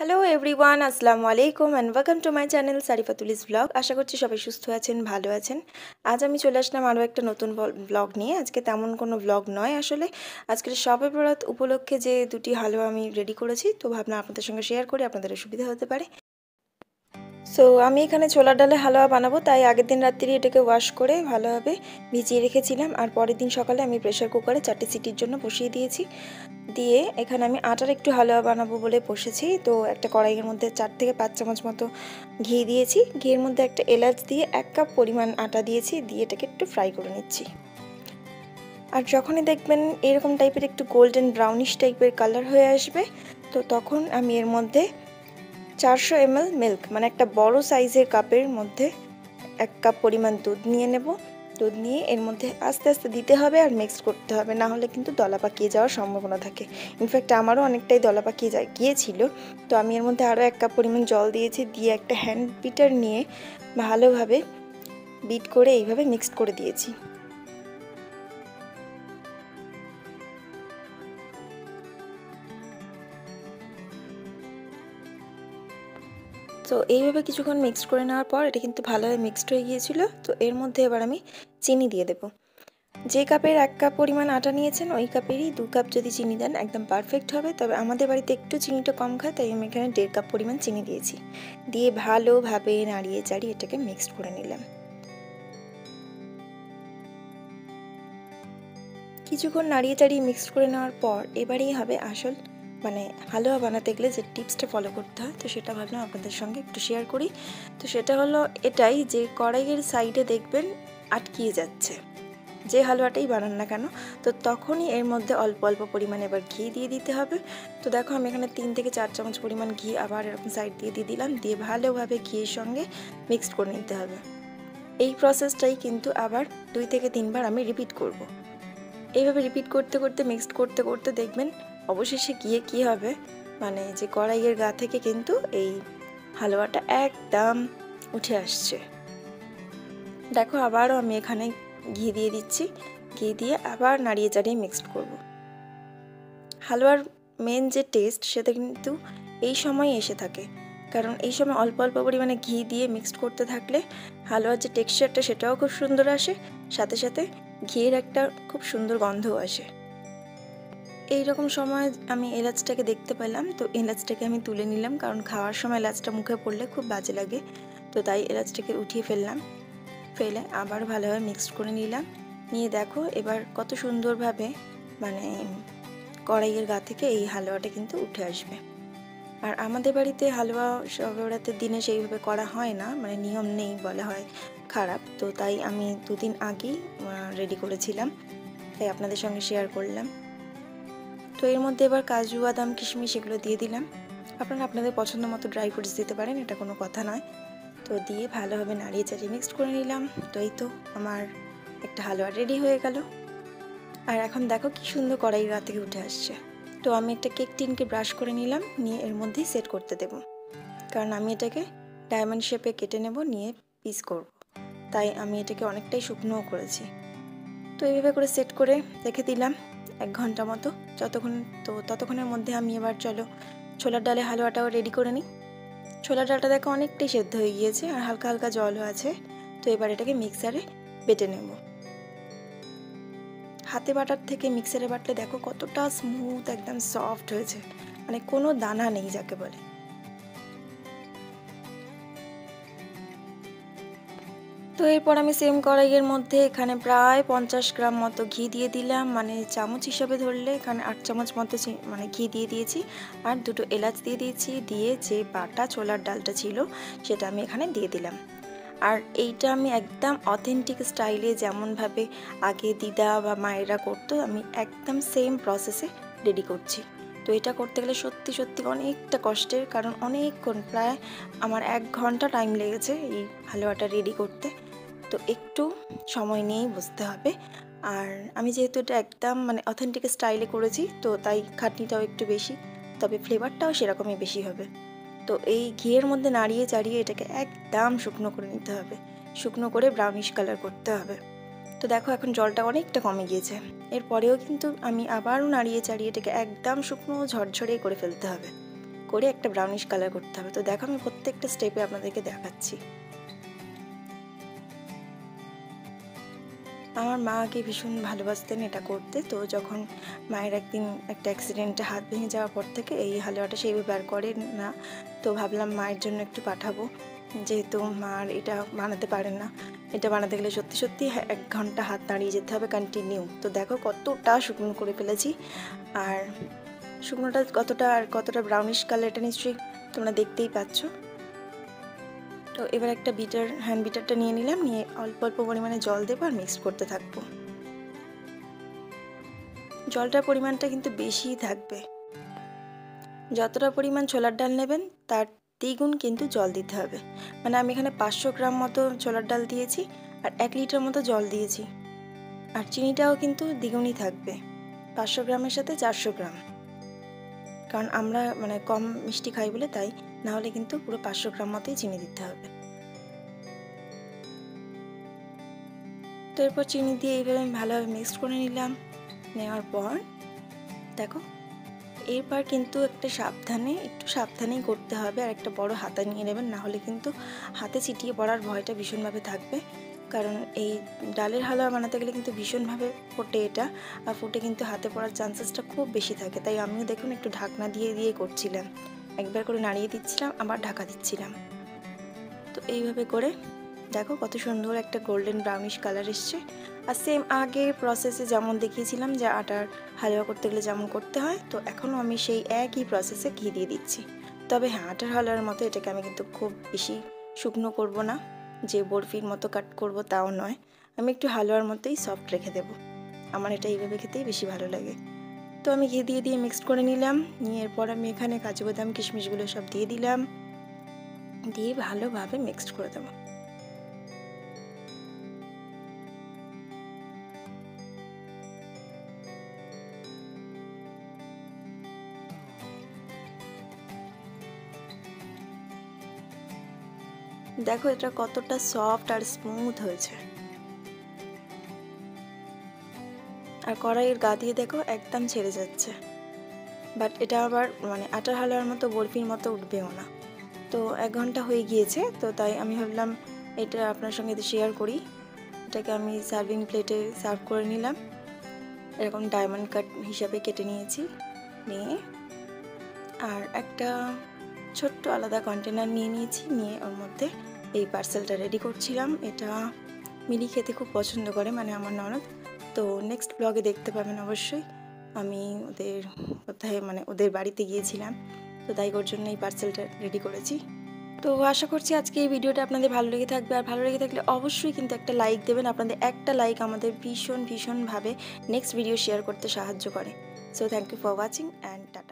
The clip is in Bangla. हेलो एवरीवान अस्सलामु आलैकुम and welcome to my channel सारिफातुलिस blog. आशा करছি সবাই সুস্থ আছেন ভালো আছেন। আজ আমি চলে আসলাম আরও একটা নতুন ব্লগ নিয়ে। আজকে তেমন কোনো ব্লগ নয়, আসলে আজকে শবে বরাত উপলক্ষে যে দুটি হালুয়া আমি রেডি করেছি তো ভাবনা আপনাদের সঙ্গে শেয়ার করি, আপনাদের সুবিধা হতে পারে। সো আমি এখানে ছোলার ডালে হালুয়া বানাবো, তাই আগের দিন রাত্রি এটাকে ওয়াশ করে ভালোভাবে ভিজিয়ে রেখেছিলাম আর পরের দিন সকালে আমি প্রেসার কুকারে ৪টি সিটির জন্য বসিয়ে দিয়েছি। দিয়ে এখানে আমি আটার একটু হালুয়া বানাবো বলে বসেছি। তো একটা কড়াইয়ের মধ্যে 4 থেকে 5 চামচ মতো ঘি দিয়েছি, ঘিয়ের মধ্যে একটা এলাচ দিয়ে 1 কাপ পরিমাণ আটা দিয়েছি, দিয়ে এটাকে একটু ফ্রাই করে নিচ্ছি। আর যখনই দেখবেন এরকম টাইপের একটু গোল্ডেন ব্রাউনিশ টাইপের কালার হয়ে আসবে তো তখন আমি এর মধ্যে 400 ml মিল্ক মানে একটা বড় সাইজের কাপের মধ্যে 1 কাপ পরিমাণ দুধ নিয়ে নেব। দুধ নিয়ে এর মধ্যে আস্তে আস্তে দিতে হবে আর মিক্স করতে হবে, না হলে কিন্তু দলা পাকিয়ে যাওয়ার সম্ভাবনা থাকে। ইনফ্যাক্ট আমারও অনেকটাই দলা পাকিয়ে গিয়েছিল। তো আমি এর মধ্যে আরও 1 কাপ পরিমাণ জল দিয়েছি, দিয়ে একটা হ্যান্ড বিটার নিয়ে ভালোভাবে বিট করে এইভাবে মিক্সড করে দিয়েছি। তো এইভাবে কিছুক্ষণ মিক্সড করে নেওয়ার পর এটা কিন্তু ভালোভাবে মিক্সড হয়ে গিয়েছিল। তো এর মধ্যে এবার আমি চিনি দিয়ে দেব। যে কাপের 1 কাপ পরিমাণ আটা নিয়েছেন ওই কাপেরই 2 কাপ যদি চিনি দেন একদম পারফেক্ট হবে। তবে আমাদের বাড়িতে একটু চিনিটা কম খায়, তাই আমি এখানে 1.5 কাপ পরিমাণ চিনি দিয়েছি। দিয়ে ভালোভাবে নাড়িয়ে চাড়িয়ে এটাকে মিক্সড করে নিলাম। কিছুক্ষণ নাড়িয়ে চাড়িয়ে মিক্সড করে নেওয়ার পর এবারেই হবে আসল মানে হালুয়া বানাতে গেলে যে টিপসটা ফলো করতে হয়, তো সেটা ভাবলাম আপনাদের সঙ্গে একটু শেয়ার করি। তো সেটা হলো এটাই যে কড়াইয়ের সাইডে দেখবেন আটকিয়ে যাচ্ছে যে হালুয়াটাই বানান না কেন, তো তখনই এর মধ্যে অল্প অল্প পরিমাণে এবার ঘি দিয়ে দিতে হবে। তো দেখো আমি এখানে 3 থেকে 4 চামচ পরিমাণ ঘি আবার এরকম সাইড দিয়ে দিয়ে দিলাম, দিয়ে ভালোভাবে ঘিয়ের সঙ্গে মিক্সড করে নিতে হবে। এই প্রসেসটাই কিন্তু আবার 2 থেকে 3 বার আমি রিপিট করব। এইভাবে রিপিট করতে করতে মিক্সড করতে করতে দেখবেন অবশেষে গিয়ে কি হবে মানে যে কড়াইয়ের গা থেকে কিন্তু এই হালুয়াটা একদম উঠে আসছে। দেখো আবারও আমি এখানে ঘি দিয়ে দিচ্ছি, ঘি দিয়ে আবার নাড়িয়ে চাড়িয়ে মিক্সড করব। হালুয়ার মেন যে টেস্ট সেটা কিন্তু এই সময় এসে থাকে, কারণ এই সময় অল্প অল্প পরিমাণে ঘি দিয়ে মিক্সড করতে থাকলে হালুয়ার যে টেক্সচারটা সেটাও খুব সুন্দর আসে, সাথে সাথে ঘিয়ের একটা খুব সুন্দর গন্ধও আসে। এই রকম সময় আমি এলাচটাকে দেখতে পেলাম, তো এলাচটাকে আমি তুলে নিলাম, কারণ খাওয়ার সময় এলাচটা মুখে পড়লে খুব বাজে লাগে। তো তাই এলাচটাকে উঠিয়ে ফেললাম, ফেলে আবার ভালোভাবে মিক্সড করে নিলাম। নিয়ে দেখো এবার কত সুন্দরভাবে মানে কড়াইয়ের গা থেকে এই হালুয়াটা কিন্তু উঠে আসবে। আর আমাদের বাড়িতে হালুয়া শবে বরাতের দিনে সেইভাবে করা হয় না, মানে নিয়ম নেই বলা হয় খারাপ। তো তাই আমি 2 দিন আগেই রেডি করেছিলাম, তাই আপনাদের সঙ্গে শেয়ার করলাম। তো এর মধ্যে এবার কাজু বাদাম কিশমিশ এগুলো দিয়ে দিলাম, আপনারা আপনাদের পছন্দ মতো ড্রাই ফ্রুটস দিতে পারেন, এটা কোনো কথা নয়। তো দিয়ে ভালোভাবে নাড়িয়ে চাড়িয়ে মিক্সড করে নিলাম। তো এই তো আমার একটা হালুয়া রেডি হয়ে গেল। আর এখন দেখো কি সুন্দর কড়াই গা থেকে উঠে আসছে। তো আমি একটা কেক টিনকে ব্রাশ করে নিলাম, নিয়ে এর মধ্যেই সেট করতে দেব, কারণ আমি এটাকে ডায়মন্ড শেপে কেটে নেব নিয়ে পিস করব। তাই আমি এটাকে অনেকটাই শুকনোও করেছি। তো এইভাবে করে সেট করে রেখে দিলাম 1 ঘন্টা মতো, যতক্ষণ তো ততক্ষণের মধ্যে আমি এবার চলো ছোলার ডালে হালুয়াটাও রেডি করে নিই। ছোলার ডালটা দেখো অনেকটাই সেদ্ধ হয়ে গিয়েছে আর হালকা হালকা জলও আছে। তো এবার এটাকে মিক্সারে বেটে নেব। হাতে বাটার থেকে মিক্সারে বাটলে দেখো কতটা স্মুথ একদম সফট হয়েছে, মানে কোনো দানা নেই যাকে বলে। তো এরপর আমি সেম কড়াইয়ের মধ্যে এখানে প্রায় 50 গ্রাম মতো ঘি দিয়ে দিলাম, মানে চামচ হিসাবে ধরলে এখানে 8 চামচ মতো মানে ঘি দিয়ে দিয়েছি আর 2 এলাচ দিয়ে দিয়েছি। দিয়ে যে বাটা ছোলার ডালটা ছিল সেটা আমি এখানে দিয়ে দিলাম। আর এইটা আমি একদম অথেন্টিক স্টাইলে যেমনভাবে আগে দিদা বা মায়েরা করতো আমি একদম সেম প্রসেসে রেডি করছি। তো এটা করতে গেলে সত্যি সত্যি অনেকটা কষ্টের, কারণ অনেকক্ষণ প্রায় আমার 1 ঘন্টা টাইম লেগেছে এই হালুয়াটা রেডি করতে। তো একটু সময় নিয়েই বুঝতে হবে। আর আমি যেহেতু এটা একদম মানে অথেন্টিক স্টাইলে করেছি তো তাই খাটনিটাও একটু বেশি, তবে ফ্লেভারটাও সেরকমই বেশি হবে। তো এই ঘিয়ের মধ্যে নাড়িয়ে চাড়িয়ে এটাকে একদম শুকনো করে নিতে হবে, শুকনো করে ব্রাউনিশ কালার করতে হবে। তো দেখো এখন জলটা অনেকটা কমে গিয়েছে, এরপরেও কিন্তু আমি আবারও নাড়িয়ে চাড়িয়ে এটাকে একদম শুকনো ঝরঝরে করে ফেলতে হবে, করে একটা ব্রাউনিশ কালার করতে হবে। তো দেখো আমি প্রত্যেকটা স্টেপে আপনাদেরকে দেখাচ্ছি। আমার মা আগে ভীষণ ভালোবাসতেন এটা করতে। তো যখন মায়ের একদিন একটা অ্যাক্সিডেন্টে হাত ভেঙে যাওয়ার পর থেকে এই হালুয়াটা সেইভাবে আর করেন না। তো ভাবলাম মায়ের জন্য একটু পাঠাবো, যেহেতু মার এটা বানাতে পারেন না। এটা বানাতে গেলে সত্যি সত্যি 1 ঘন্টা হাত দাঁড়িয়ে যেতে হবে কন্টিনিউ। তো দেখো কতটা শুকনো করে ফেলেছি, আর শুকনোটা কতটা আর কতটা ব্রাউনিশ কালার এটা নিশ্চয়ই তোমরা দেখতেই পাচ্ছ। তো এবার একটা বিটার, হ্যান্ড বিটারটা নিয়ে নিলাম, নিয়ে অল্প অল্প পরিমাণে জল দেবো আর মিক্স করতে থাকবো। জলটার পরিমাণটা কিন্তু বেশিই থাকবে, যতটা পরিমাণ ছোলার ডাল নেবেন তার দ্বিগুণ কিন্তু জল দিতে হবে। মানে আমি এখানে 500 গ্রাম মতো ছোলার ডাল দিয়েছি আর 1 লিটার মতো জল দিয়েছি, আর চিনিটাও কিন্তু দ্বিগুণই থাকবে, 500 গ্রামের সাথে 400 গ্রাম। কারণ আমরা মানে কম মিষ্টি খাই বলে, তাই না হলে কিন্তু পুরো 500 গ্রাম মতোই চিনি দিতে হবে। তো এরপর চিনি দিয়ে এইভাবে আমি ভালোভাবে মিক্সড করে নিলাম। নেওয়ার পর দেখো এরপর কিন্তু একটা সাবধানে, একটু সাবধানেই করতে হবে। আর একটা বড় হাতা নিয়ে নেবেন, না হলে কিন্তু হাতে ছিটিয়ে পড়ার ভয়টা ভীষণভাবে থাকবে। কারণ এই ডালের হালুয়া বানাতে গেলে কিন্তু ভীষণভাবে ফোটে এটা, আর ফোটে কিন্তু হাতে পড়ার চান্সেসটা খুব বেশি থাকে। তাই আমিও দেখুন একটু ঢাকনা দিয়ে করছিলাম, একবার করে নাড়িয়ে দিচ্ছিলাম, আবার ঢাকা দিচ্ছিলাম। তো এইভাবে করে দেখো কত সুন্দর একটা গোল্ডেন ব্রাউনিশ কালার এসছে। আর সেম আগের প্রসেসে যেমন দেখিয়েছিলাম যে আটার হালুয়া করতে গেলে যেমন করতে হয়, তো এখনও আমি সেই একই প্রসেসে ঘি দিয়ে দিচ্ছি। তবে হ্যাঁ, আটার হালুয়ার মতো এটাকে আমি কিন্তু খুব বেশি শুকনো করব না, যে বরফির মতো কাট করব তাও নয়। আমি একটু হালুয়ার মতোই সফট রেখে দেব। আমার এটা এইভাবে খেতেই বেশি ভালো লাগে। তো আমি ঘি দিয়ে মিক্সড করে নিলাম। নিয়ে এরপর আমি এখানে কাজু বাদাম কিশমিশগুলো সব দিয়ে দিলাম, দিয়ে ভালোভাবে মিক্সড করে দেবো। দেখো এটা কতটা সফট আর স্মুথ হয়েছে। আর কড়াইয়ের গা দিয়ে দেখো একদম ছেড়ে যাচ্ছে, বাট এটা আবার মানে আটার হালুয়ার মতো বরফির মতো উঠবেও না। তো 1 ঘন্টা হয়ে গিয়েছে, তো তাই আমি ভাবলাম এটা আপনার সঙ্গে শেয়ার করি। এটাকে আমি সার্ভিং প্লেটে সার্ভ করে নিলাম, এরকম ডায়মন্ড কাট হিসাবে কেটে নিয়েছি। নিয়ে আর একটা ছোট্ট আলাদা কন্টেনার নিয়ে নিয়েছি, নিয়ে ওর মধ্যে এই পার্সেলটা রেডি করছিলাম। এটা মিলি খেতে খুব পছন্দ করে, মানে আমার ননদ। তো নেক্সট ব্লগে দেখতে পাবেন অবশ্যই, আমি ওদের কোথায় মানে ওদের বাড়িতে গিয়েছিলাম, তো তাই ওর জন্য এই পার্সেলটা রেডি করেছি। তো আশা করছি আজকে এই ভিডিওটা আপনাদের ভালো লেগে থাকবে, আর ভালো লেগে থাকলে অবশ্যই কিন্তু একটা লাইক দেবেন। আপনাদের একটা লাইক আমাদের ভীষণভাবে নেক্সট ভিডিও শেয়ার করতে সাহায্য করে। So thank you for watching and tata.